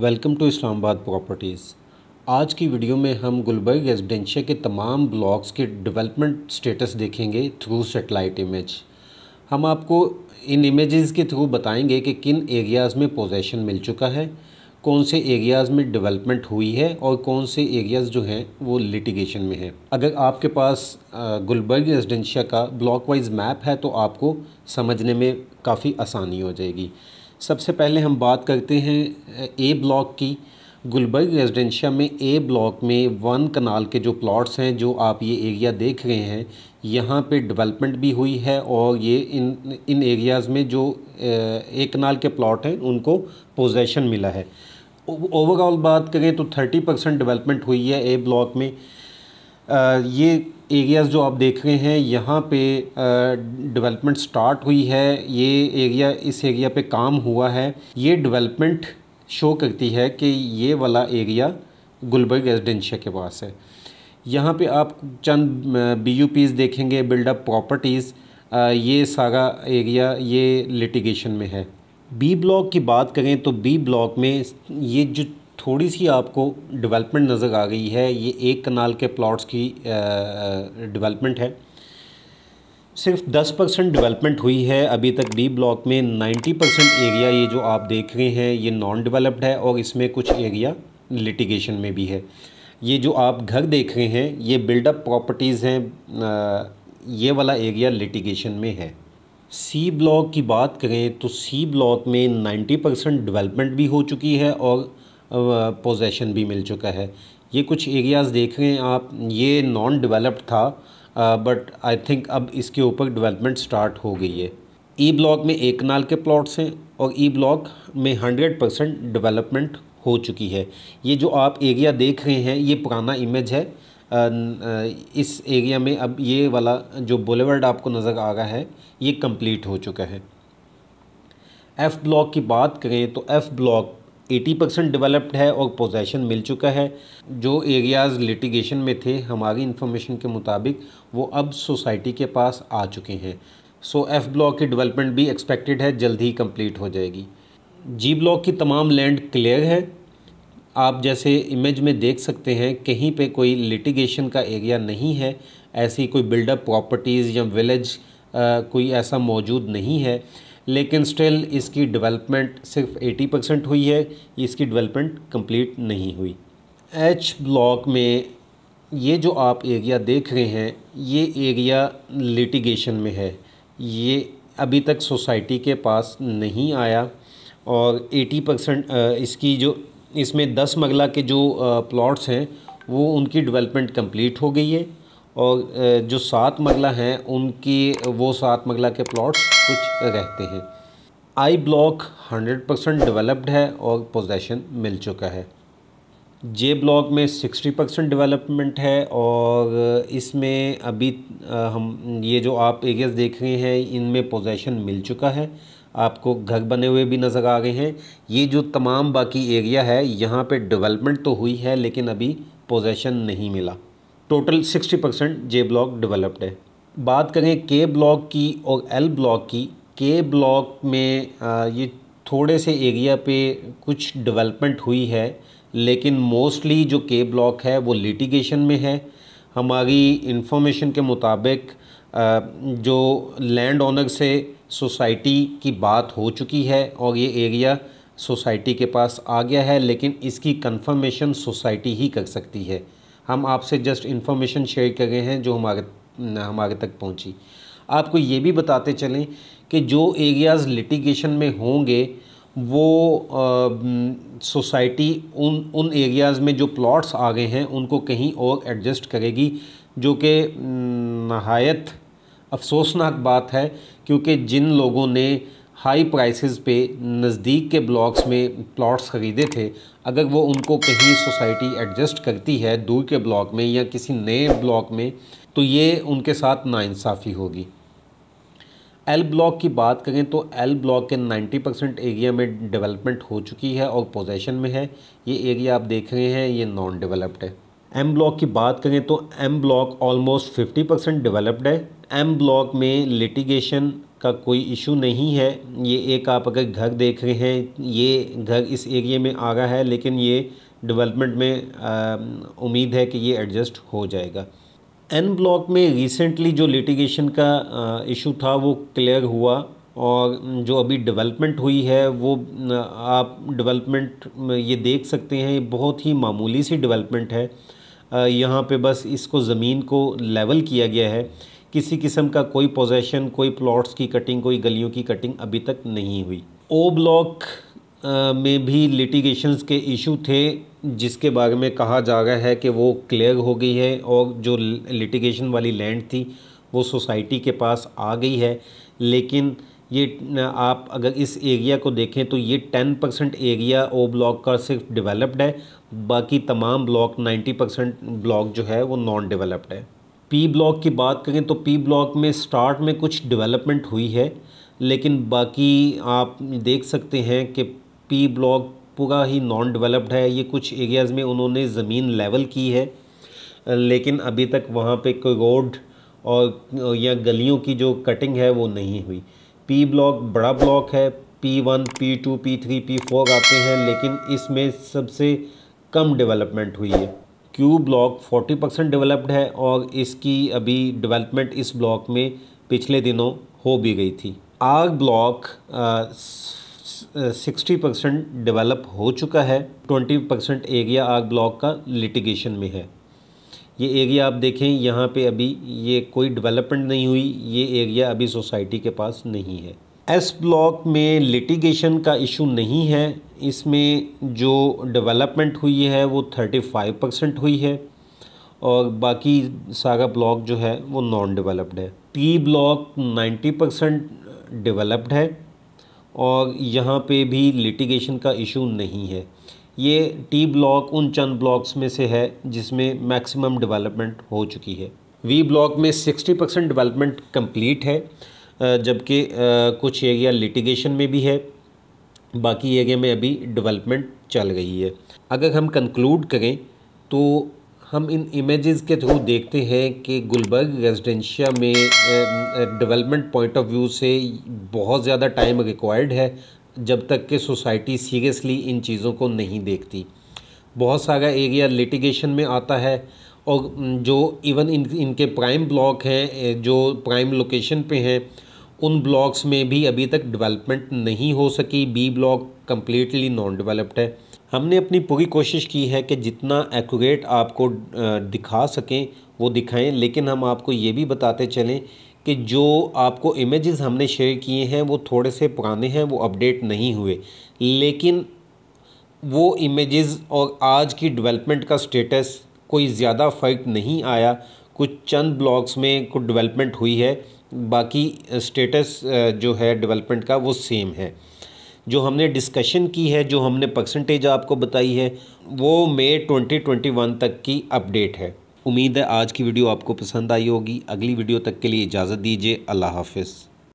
Welcome to Islamabad properties. आज की video में हम गुलबर्ग रेजिडेंशिया के तमाम ब्लॉक्स के डेवलपमेंट स्टेटस देखेंगे थ्रू सेटेलाइट इमेज। हम आपको इन इमेजेस के थ्रू बताएंगे कि किन एरियाज़ में पोजेसन मिल चुका है, कौन से एरियाज़ में डेवलपमेंट हुई है और कौन से एरियाज़ जो हैं वो लिटिगेशन में हैं। अगर आपके पास गुलबर्ग रेजिडेंशिया का ब्लॉक वाइज मैप है तो आपको समझने में काफ़ी आसानी हो जाएगी। सबसे पहले हम बात करते हैं ए ब्लॉक की। गुलबर्ग रेजिडेंशिया में ए ब्लॉक में 1 कनाल के जो प्लॉट्स हैं, जो आप ये एरिया देख रहे हैं, यहाँ पे डेवलपमेंट भी हुई है और ये इन एरियाज़ में जो 1 कनाल के प्लॉट हैं उनको पोजेसन मिला है। ओवरऑल बात करें तो 30% डेवलपमेंट हुई है ए ब्लॉक में। ये एरियाज़ जो आप देख रहे हैं यहाँ पे डेवलपमेंट स्टार्ट हुई है। ये एरिया, इस एरिया पे काम हुआ है। ये डेवलपमेंट शो करती है कि ये वाला एरिया गुलबर्ग रेजिडेंशिया के पास है। यहाँ पे आप चंद BUPs देखेंगे, बिल्डअप प्रॉपर्टीज़। ये सारा एरिया ये लिटिगेशन में है। बी ब्लॉक की बात करें तो बी ब्लॉक में ये जो थोड़ी सी आपको डेवलपमेंट नज़र आ गई है, ये 1 कनाल के प्लॉट्स की डेवलपमेंट है। सिर्फ 10% डेवलपमेंट हुई है अभी तक बी ब्लॉक में। 90% एरिया ये जो आप देख रहे हैं ये नॉन डेवलप्ड है और इसमें कुछ एरिया लिटिगेशन में भी है। ये जो आप घर देख रहे हैं ये बिल्डअप प्रॉपर्टीज़ हैं। ये वाला एरिया लिटिगेशन में है। सी ब्लॉक की बात करें तो सी ब्लॉक में 90% डेवलपमेंट भी हो चुकी है और पोजेसन भी मिल चुका है। ये कुछ एरियाज़ देख रहे हैं आप, ये नॉन डेवलप्ड था बट आई थिंक अब इसके ऊपर डेवलपमेंट स्टार्ट हो गई है। ई ब्लॉक में 1 कनाल के प्लॉट्स हैं और ई ब्लॉक में 100% डेवलपमेंट हो चुकी है। ये जो आप एरिया देख रहे हैं ये पुराना इमेज है। इस एरिया में अब ये वाला जो बुलेवर्ड आपको नज़र आ रहा है ये कम्प्लीट हो चुका है। एफ़ ब्लॉक की बात करें तो एफ़ ब्लॉक 80% डेवलप्ड है और पोजेसन मिल चुका है। जो एरियाज़ लिटिगेशन में थे हमारी इन्फॉर्मेशन के मुताबिक वो अब सोसाइटी के पास आ चुके हैं। सो एफ़ ब्लॉक की डेवलपमेंट भी एक्सपेक्टेड है, जल्द ही कंप्लीट हो जाएगी। जी ब्लॉक की तमाम लैंड क्लियर है। आप जैसे इमेज में देख सकते हैं कहीं पे कोई लिटिगेशन का एरिया नहीं है। ऐसी कोई बिल्डअप प्रॉपर्टीज़ या विलेज कोई ऐसा मौजूद नहीं है, लेकिन स्टिल इसकी डेवलपमेंट सिर्फ 80% हुई है, इसकी डेवलपमेंट कंप्लीट नहीं हुई। एच ब्लॉक में ये जो आप एरिया देख रहे हैं ये एरिया लिटिगेशन में है। ये अभी तक सोसाइटी के पास नहीं आया और 80% इसकी जो इसमें 10 मरला के जो प्लॉट्स हैं वो उनकी डेवलपमेंट कंप्लीट हो गई है और जो 7 मरला हैं उनकी वो 7 मरला के प्लॉट्स कुछ रहते हैं। आई ब्लॉक 100% डेवलप्ड है और पोजेसन मिल चुका है। जे ब्लॉक में 60% डेवलपमेंट है और इसमें अभी हम ये जो आप एरियाज़ देख रहे हैं इनमें पोजेसन मिल चुका है। आपको घर बने हुए भी नज़र आ गए हैं। ये जो तमाम बाकी एरिया है यहाँ पे डेवलपमेंट तो हुई है लेकिन अभी पोजेसन नहीं मिला। टोटल 60% जे ब्लॉक डेवलप्ड है। बात करें के ब्लॉक की और एल ब्लॉक की। के ब्लॉक में ये थोड़े से एरिया पे कुछ डेवलपमेंट हुई है लेकिन मोस्टली जो के ब्लॉक है वो लिटिगेशन में है। हमारी इंफॉर्मेशन के मुताबिक जो लैंड ओनर से सोसाइटी की बात हो चुकी है और ये एरिया सोसाइटी के पास आ गया है, लेकिन इसकी कंफर्मेशन सोसाइटी ही कर सकती है। हम आपसे जस्ट इंफॉर्मेशन शेयर कर रहे हैं जो हमारे तक पहुंची। आपको ये भी बताते चलें कि जो एरियाज़ लिटिगेशन में होंगे वो सोसाइटी उन एरियाज़ में जो प्लॉट्स आ गए हैं उनको कहीं और एडजस्ट करेगी, जो कि नहायत अफसोसनाक बात है, क्योंकि जिन लोगों ने हाई प्राइसेस पे नज़दीक के ब्लॉक्स में प्लॉट्स ख़रीदे थे, अगर वो उनको कहीं सोसाइटी एडजस्ट करती है दूर के ब्लॉक में या किसी नए ब्लॉक में, तो ये उनके साथ नाइंसाफ़ी होगी। एल ब्लॉक की बात करें तो एल ब्लॉक के 90% एरिया में डेवलपमेंट हो चुकी है और पोजेसन में है। ये एरिया आप देख रहे हैं ये नॉन डेवलप्ड है। एम ब्लॉक की बात करें तो एम ब्लॉक ऑलमोस्ट 50% डेवलप्ड है। एम ब्लॉक में लिटिगेशन का कोई इशू नहीं है। ये एक आप अगर घर देख रहे हैं, ये घर इस एरिया में आ रहा है, लेकिन ये डेवलपमेंट में उम्मीद है कि ये एडजस्ट हो जाएगा। एन ब्लॉक में रिसेंटली जो लिटिगेशन का इशू था वो क्लियर हुआ, और जो अभी डेवलपमेंट हुई है वो आप डेवलपमेंट में ये देख सकते हैं, बहुत ही मामूली सी डेवलपमेंट है। यहाँ पे बस इसको ज़मीन को लेवल किया गया है, किसी किस्म का कोई पोजेशन, कोई प्लॉट्स की कटिंग, कोई गलियों की कटिंग अभी तक नहीं हुई। ओ ब्लॉक में भी लिटिगेशंस के इशू थे, जिसके बारे में कहा जा रहा है कि वो क्लियर हो गई है, और जो लिटिगेशन वाली लैंड थी वो सोसाइटी के पास आ गई है। लेकिन ये आप अगर इस एरिया को देखें तो ये 10% एरिया ओ ब्लॉक का सिर्फ डेवलप्ड है, बाकी तमाम ब्लॉक 90% ब्लॉक जो है वो नॉन डेवलप्ड है। पी ब्लॉक की बात करें तो पी ब्लॉक में स्टार्ट में कुछ डेवलपमेंट हुई है, लेकिन बाकी आप देख सकते हैं कि पी ब्लॉक पूरा ही नॉन डेवलप्ड है। ये कुछ एरियाज़ में उन्होंने ज़मीन लेवल की है, लेकिन अभी तक वहाँ पे कोई रोड और या गलियों की जो कटिंग है वो नहीं हुई। पी ब्लॉक बड़ा ब्लॉक है, P1, P2, P3, P4 आते हैं, लेकिन इसमें सबसे कम डेवलपमेंट हुई है। क्यू ब्लॉक 40% डेवलप्ड है, और इसकी अभी डेवलपमेंट इस ब्लॉक में पिछले दिनों हो भी गई थी। आर ब्लॉक 60% डेवलप हो चुका है, 20% एरिया आग ब्लॉक का लिटिगेशन में है। ये एरिया आप देखें, यहाँ पे अभी ये कोई डेवलपमेंट नहीं हुई, ये एरिया अभी सोसाइटी के पास नहीं है। एस ब्लॉक में लिटिगेशन का इशू नहीं है, इसमें जो डेवलपमेंट हुई है वो 35% हुई है, और बाकी सारा ब्लॉक जो है वो नॉन डेवलप्ड है। टी ब्लॉक 90% डेवलप्ड है, और यहाँ पे भी लिटिगेशन का इशू नहीं है। ये टी ब्लॉक उन चंद ब्लॉक्स में से है जिसमें मैक्सिमम डेवलपमेंट हो चुकी है। वी ब्लॉक में 60% डेवलपमेंट कंप्लीट है, जबकि कुछ एरिया लिटिगेशन में भी है, बाकी एरिया में अभी डेवलपमेंट चल रही है। अगर हम कंक्लूड करें तो हम इन इमेजेस के थ्रू देखते हैं कि गुलबर्ग रेजिडेंशिया में डेवलपमेंट पॉइंट ऑफ व्यू से बहुत ज़्यादा टाइम रिक्वायर्ड है, जब तक कि सोसाइटी सीरियसली इन चीज़ों को नहीं देखती। बहुत सारा एरिया लिटिगेशन में आता है, और जो इवन इनके प्राइम ब्लॉक हैं, जो प्राइम लोकेशन पे हैं, उन ब्लॉक्स में भी अभी तक डेवलपमेंट नहीं हो सकी। B block completely non developed है। हमने अपनी पूरी कोशिश की है कि जितना एक्यूरेट आपको दिखा सकें वो दिखाएं, लेकिन हम आपको ये भी बताते चलें कि जो आपको इमेजेस हमने शेयर किए हैं वो थोड़े से पुराने हैं, वो अपडेट नहीं हुए, लेकिन वो इमेजेस और आज की डेवलपमेंट का स्टेटस कोई ज़्यादा फ़र्क नहीं आया। कुछ चंद ब्लॉक्स में कुछ डेवलपमेंट हुई है, बाकी स्टेटस जो है डेवलपमेंट का वो सेम है। जो हमने डिस्कशन की है, जो हमने परसेंटेज आपको बताई है, वो मई 2021 तक की अपडेट है। उम्मीद है आज की वीडियो आपको पसंद आई होगी। अगली वीडियो तक के लिए इजाज़त दीजिए। अल्लाह हाफ़िज़।